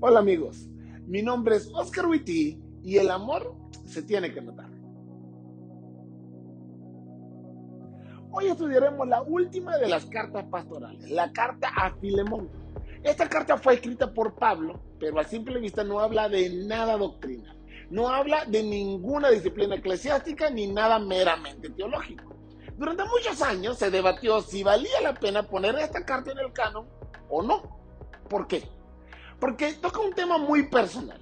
Hola amigos, mi nombre es Oscar Güity y el amor se tiene que notar. Hoy estudiaremos la última de las cartas pastorales, la carta a Filemón. Esta carta fue escrita por Pablo, pero a simple vista no habla de nada doctrinal, no habla de ninguna disciplina eclesiástica ni nada meramente teológico. Durante muchos años se debatió si valía la pena poner esta carta en el canon o no. ¿Por qué? Porque toca un tema muy personal.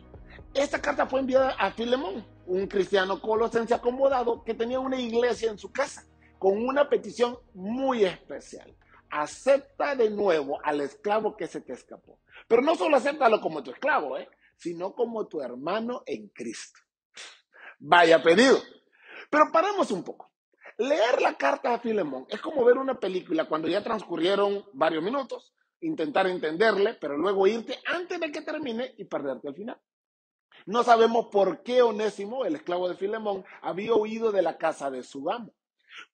Esta carta fue enviada a Filemón, un cristiano colosense acomodado que tenía una iglesia en su casa, con una petición muy especial. Acepta de nuevo al esclavo que se te escapó. Pero no solo acéptalo como tu esclavo, sino como tu hermano en Cristo. Vaya pedido. Pero paremos un poco. Leer la carta a Filemón es como ver una película cuando ya transcurrieron varios minutos, intentar entenderle, pero luego irte antes de que termine y perderte al final. No sabemos por qué Onésimo, el esclavo de Filemón, había huido de la casa de su amo.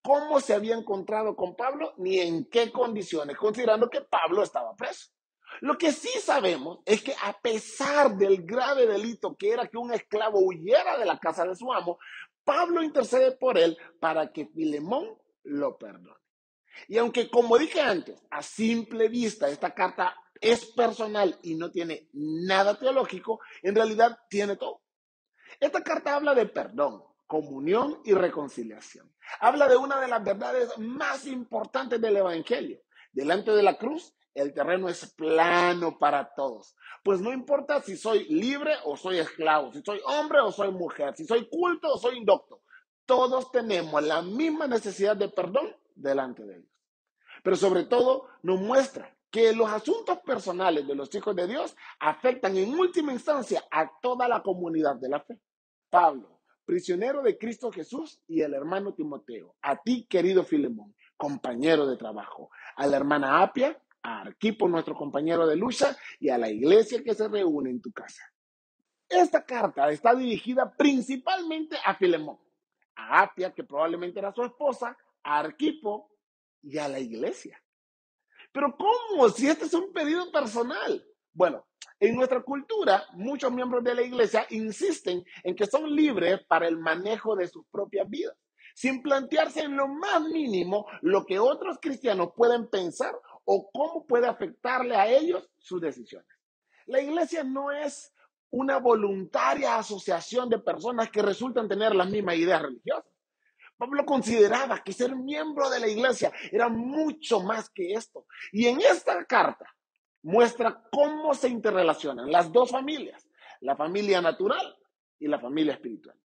¿Cómo se había encontrado con Pablo? Ni en qué condiciones, considerando que Pablo estaba preso. Lo que sí sabemos es que a pesar del grave delito que era que un esclavo huyera de la casa de su amo, Pablo intercede por él para que Filemón lo perdone. Y aunque, como dije antes, a simple vista esta carta es personal y no tiene nada teológico, en realidad tiene todo. Esta carta habla de perdón, comunión y reconciliación. Habla de una de las verdades más importantes del Evangelio. Delante de la cruz, el terreno es plano para todos. Pues no importa si soy libre o soy esclavo, si soy hombre o soy mujer, si soy culto o soy indocto. Todos tenemos la misma necesidad de perdón delante de Dios. Pero sobre todo nos muestra que los asuntos personales de los hijos de Dios afectan en última instancia a toda la comunidad de la fe. Pablo, prisionero de Cristo Jesús, y el hermano Timoteo, a ti, querido Filemón, compañero de trabajo, a la hermana Apia, a Arquipo, nuestro compañero de lucha, y a la iglesia que se reúne en tu casa. Esta carta está dirigida principalmente a Filemón, a Apia, que probablemente era su esposa, a Arquipo y a la iglesia. Pero ¿cómo? Si este es un pedido personal. Bueno, en nuestra cultura, muchos miembros de la iglesia insisten en que son libres para el manejo de sus propias vidas, sin plantearse en lo más mínimo lo que otros cristianos pueden pensar o cómo puede afectarle a ellos sus decisiones. La iglesia no es una voluntaria asociación de personas que resultan tener las mismas ideas religiosas. Pablo consideraba que ser miembro de la iglesia era mucho más que esto. Y en esta carta muestra cómo se interrelacionan las dos familias, la familia natural y la familia espiritual.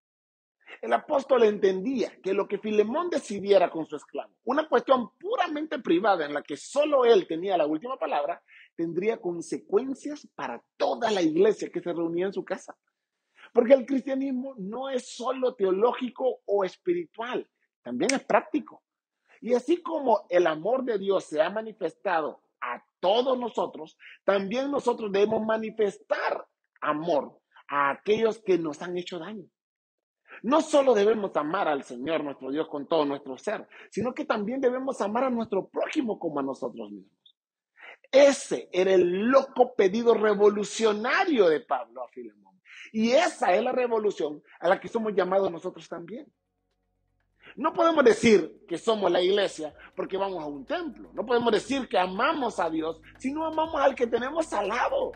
El apóstol entendía que lo que Filemón decidiera con su esclavo, una cuestión puramente privada en la que solo él tenía la última palabra, tendría consecuencias para toda la iglesia que se reunía en su casa. Porque el cristianismo no es solo teológico o espiritual, también es práctico. Y así como el amor de Dios se ha manifestado a todos nosotros, también nosotros debemos manifestar amor a aquellos que nos han hecho daño. No solo debemos amar al Señor nuestro Dios con todo nuestro ser, sino que también debemos amar a nuestro prójimo como a nosotros mismos. Ese era el loco pedido revolucionario de Pablo a Filemón. Y esa es la revolución a la que somos llamados nosotros también. No podemos decir que somos la iglesia porque vamos a un templo. No podemos decir que amamos a Dios si no amamos al que tenemos al lado.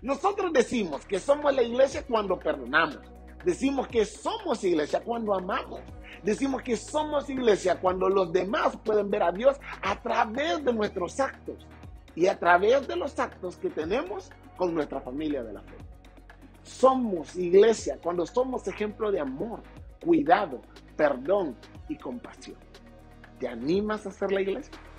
Nosotros decimos que somos la iglesia cuando perdonamos. Decimos que somos iglesia cuando amamos. Decimos que somos iglesia cuando los demás pueden ver a Dios a través de nuestros actos y a través de los actos que tenemos con nuestra familia de la fe. Somos iglesia cuando somos ejemplo de amor, cuidado, perdón y compasión. ¿Te animas a ser la iglesia?